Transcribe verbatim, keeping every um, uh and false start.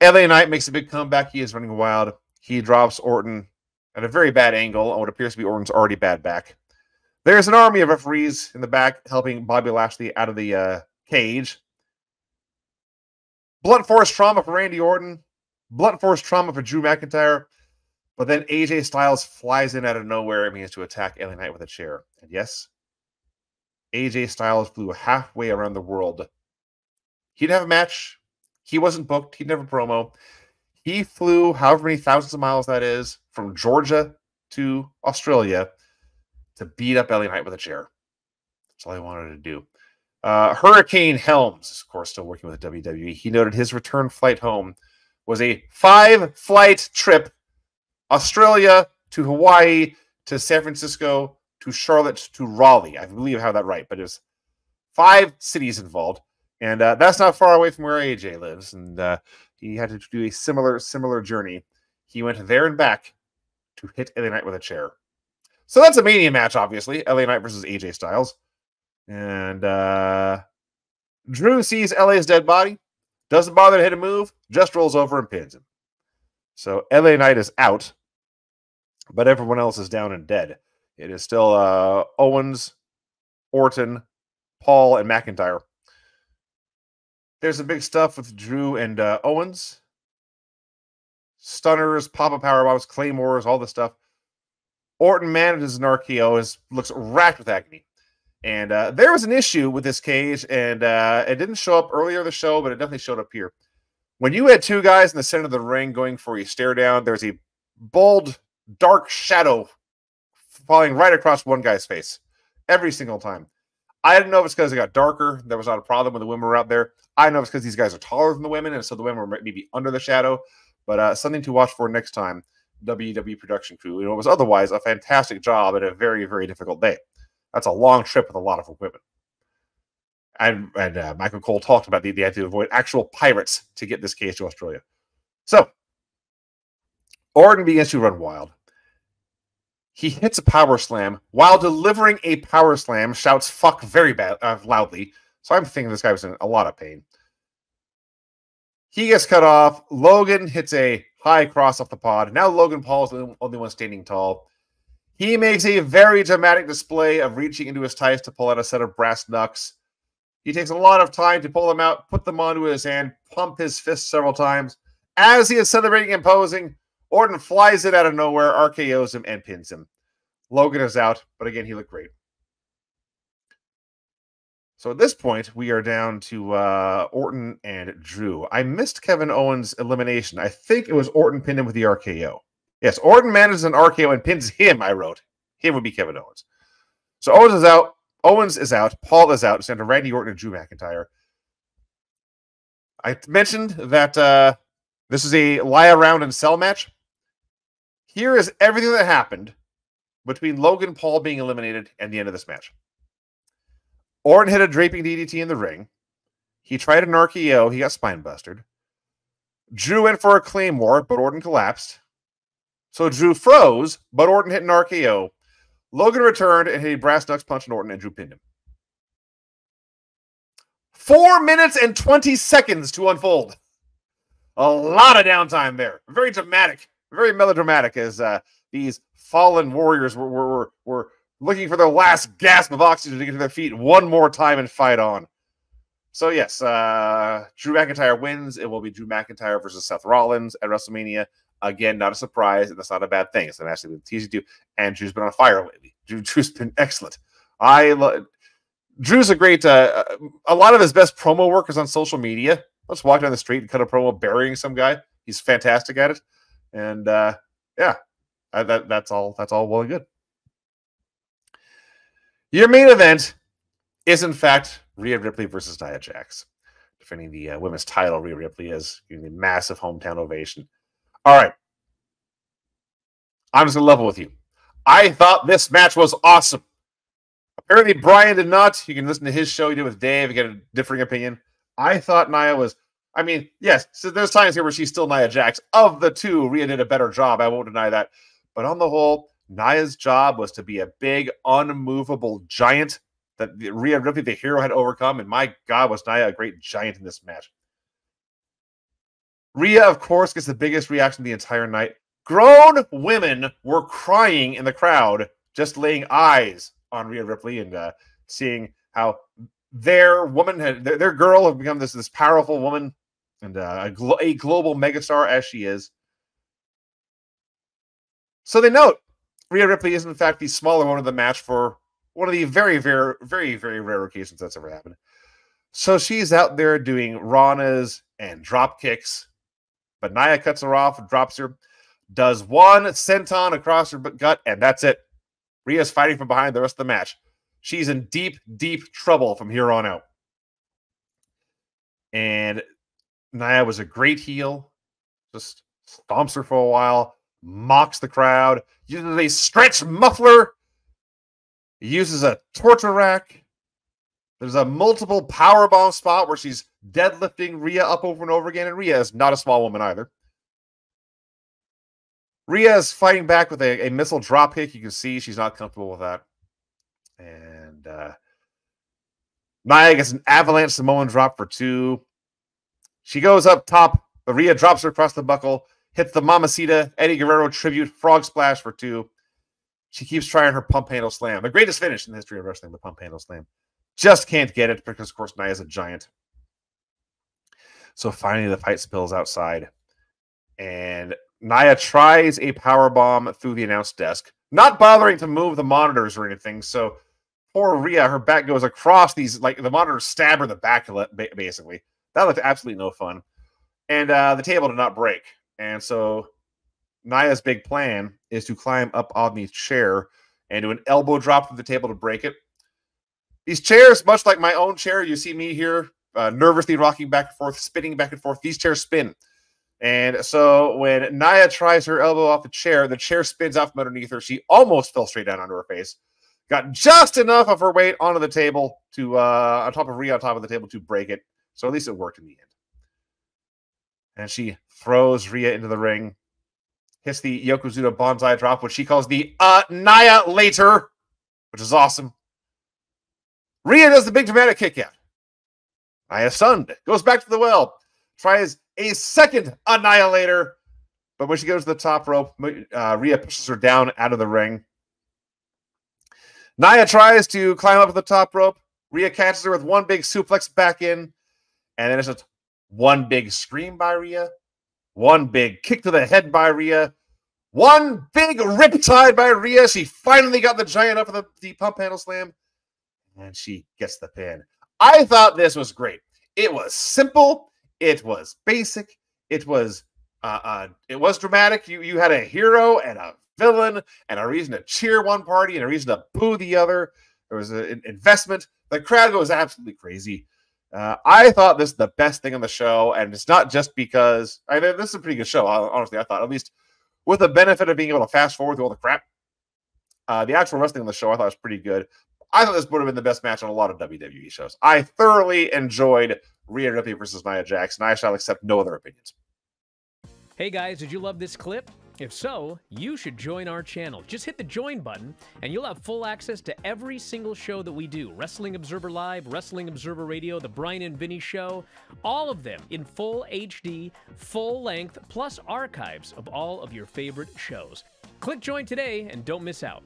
L A Knight makes a big comeback. He is running wild. He drops Orton at a very bad angle on what appears to be Orton's already bad back. There's an army of referees in the back helping Bobby Lashley out of the uh, cage. Blunt force trauma for Randy Orton. Blunt force trauma for Drew McIntyre. But then A J Styles flies in out of nowhere and begins to attack L A Knight with a chair. And yes, A J Styles flew halfway around the world. He didn't have a match. He wasn't booked. He didn't have a promo. He flew however many thousands of miles that is from Georgia to Australia to beat up L A Knight with a chair. That's all he wanted to do. Uh, Hurricane Helms is, of course, still working with the W W E. He noted his return flight home was a five-flight trip. Australia to Hawaii to San Francisco to Charlotte to Raleigh. I believe I have that right, but there's five cities involved. And uh, that's not far away from where A J lives. And uh, he had to do a similar, similar journey. He went there and back to hit L A Knight with a chair. So that's a Mania match, obviously. L A Knight versus A J Styles. And uh, Drew sees L A's dead body, doesn't bother to hit a move, just rolls over and pins him. So L A Knight is out, but everyone else is down and dead. It is still uh, Owens, Orton, Paul, and McIntyre. There's some big stuff with Drew and uh, Owens. Stunners, pop-up powerbombs, claymores, all this stuff. Orton manages an R K O, is, looks racked with agony. And uh, there was an issue with this cage, and uh, it didn't show up earlier in the show, but it definitely showed up here. When you had two guys in the center of the ring going for a stare down, there's a bold, dark shadow falling right across one guy's face every single time. I didn't know if it's because it got darker. There was not a problem when the women were out there. I don't know if it's because these guys are taller than the women, and so the women were maybe under the shadow. But uh, something to watch for next time, W W E production crew. You know, it was otherwise a fantastic job and a very, very difficult day. That's a long trip with a lot of equipment. And, and uh, Michael Cole talked about the, the idea to avoid actual pirates to get this case to Australia. So, Orton begins to run wild. He hits a power slam. While delivering a power slam, shouts fuck very bad, uh, loudly. So I'm thinking this guy was in a lot of pain. He gets cut off. Logan hits a high cross off the pod. Now Logan Paul is the only one standing tall. He makes a very dramatic display of reaching into his tights to pull out a set of brass knucks. He takes a lot of time to pull them out, put them onto his hand, pump his fist several times. As he is celebrating and posing, Orton flies it out of nowhere, R K Os him, and pins him. Logan is out, but again, he looked great. So at this point, we are down to uh, Orton and Drew. I missed Kevin Owens' elimination. I think it was Orton pinned him with the R K O. Yes, Orton manages an R K O and pins him, I wrote. Him would be Kevin Owens. So Owens is out. Owens is out. Paul is out. It's down to Randy Orton and Drew McIntyre. I mentioned that uh, this is a lie around and sell match. Here is everything that happened between Logan Paul being eliminated and the end of this match. Orton hit a draping D D T in the ring. He tried an R K O. He got spine bustered. Drew went for a claymore, but Orton collapsed. So Drew froze, but Orton hit an R K O. Logan returned and hit a brass knucks punch on Orton, and Drew pinned him. Four minutes and twenty seconds to unfold. A lot of downtime there. Very dramatic, very melodramatic, as uh, these fallen warriors were, were, were, were looking for their last gasp of oxygen to get to their feet one more time and fight on. So, yes, uh, Drew McIntyre wins. It will be Drew McIntyre versus Seth Rollins at WrestleMania. Again, not a surprise, and that's not a bad thing. It's an actually been easy to do, and Drew's been on fire lately. Drew, Drew's been excellent. I love Drew's a great, uh, a lot of his best promo work is on social media. Let's walk down the street and cut a promo burying some guy. He's fantastic at it, and uh, yeah, I, that, that's all. That's all well and good. Your main event is, in fact, Rhea Ripley versus Nia Jax, defending the uh, women's title. Rhea Ripley is getting the massive hometown ovation. All right, I'm just going to level with you. I thought this match was awesome. Apparently, Bryan did not. You can listen to his show he did with Dave and get a differing opinion. I thought Nia was, I mean, yes, so there's times here where she's still Nia Jax. Of the two, Rhea did a better job. I won't deny that. But on the whole, Nia's job was to be a big, unmovable giant that Rhea Ripley, the hero, had overcome. And my God, was Nia a great giant in this match. Rhea, of course, gets the biggest reaction the entire night. Grown women were crying in the crowd, just laying eyes on Rhea Ripley and uh, seeing how their woman, had, their, their girl, had become this this powerful woman and uh, a, glo a global megastar as she is. So they note Rhea Ripley is in fact the smaller one of the match for one of the very, very, very, very rare occasions that's ever happened. So she's out there doing Ranas and drop kicks, but Nia cuts her off, drops her, does one senton across her gut, and that's it. Rhea's fighting from behind the rest of the match. She's in deep, deep trouble from here on out. And Nia was a great heel. Just stomps her for a while, mocks the crowd, uses a stretch muffler, uses a torture rack. There's a multiple powerbomb spot where she's deadlifting Rhea up over and over again, and Rhea is not a small woman either. Rhea is fighting back with a, a missile drop kick. You can see she's not comfortable with that. And uh, Nia gets an avalanche Samoan drop for two. She goes up top. Rhea drops her across the buckle, hits the Mamacita Eddie Guerrero tribute frog splash for two. She keeps trying her pump handle slam, the greatest finish in the history of wrestling, the pump handle slam. Just can't get it because, of course, Nia is a giant. So finally, the fight spills outside. And Nia tries a powerbomb through the announce desk, not bothering to move the monitors or anything. So poor Rhea, her back goes across these, like the monitors stab her in the back, basically. That looked absolutely no fun. And uh, the table did not break. And so Nia's big plan is to climb up on the chair and do an elbow drop from the table to break it. These chairs, much like my own chair, you see me here uh, nervously rocking back and forth, spinning back and forth. These chairs spin. And so when Nia tries her elbow off the chair, the chair spins off from underneath her. She almost fell straight down onto her face. Got just enough of her weight onto the table to, uh, on top of Rhea, on top of the table to break it. So at least it worked in the end. And she throws Rhea into the ring, hits the Yokozuna Bonsai drop, which she calls the uh, Nia later, which is awesome. Rhea does the big dramatic kick out. Nia stunned, goes back to the well, tries a second annihilator, but when she goes to the top rope, uh, Rhea pushes her down out of the ring. Nia tries to climb up to the top rope. Rhea catches her with one big suplex back in, and then it's just one big scream by Rhea, one big kick to the head by Rhea, one big riptide by Rhea. She finally got the giant up for the, the pump handle slam. And she gets the pin. I thought this was great. It was simple. It was basic. It was uh, uh, it was dramatic. You you had a hero and a villain and a reason to cheer one party and a reason to boo the other. There was an investment. The crowd goes absolutely crazy. Uh, I thought this is the best thing on the show, and it's not just because I mean, this is a pretty good show. Honestly, I thought at least with the benefit of being able to fast forward through all the crap, uh, the actual wrestling on the show I thought was pretty good. I thought this would have been the best match on a lot of W W E shows. I thoroughly enjoyed Rhea Ripley versus Nia Jax, and I shall accept no other opinions. Hey guys, did you love this clip? If so, you should join our channel. Just hit the join button, and you'll have full access to every single show that we do. Wrestling Observer Live, Wrestling Observer Radio, The Brian and Vinny Show, all of them in full H D, full length, plus archives of all of your favorite shows. Click join today and don't miss out.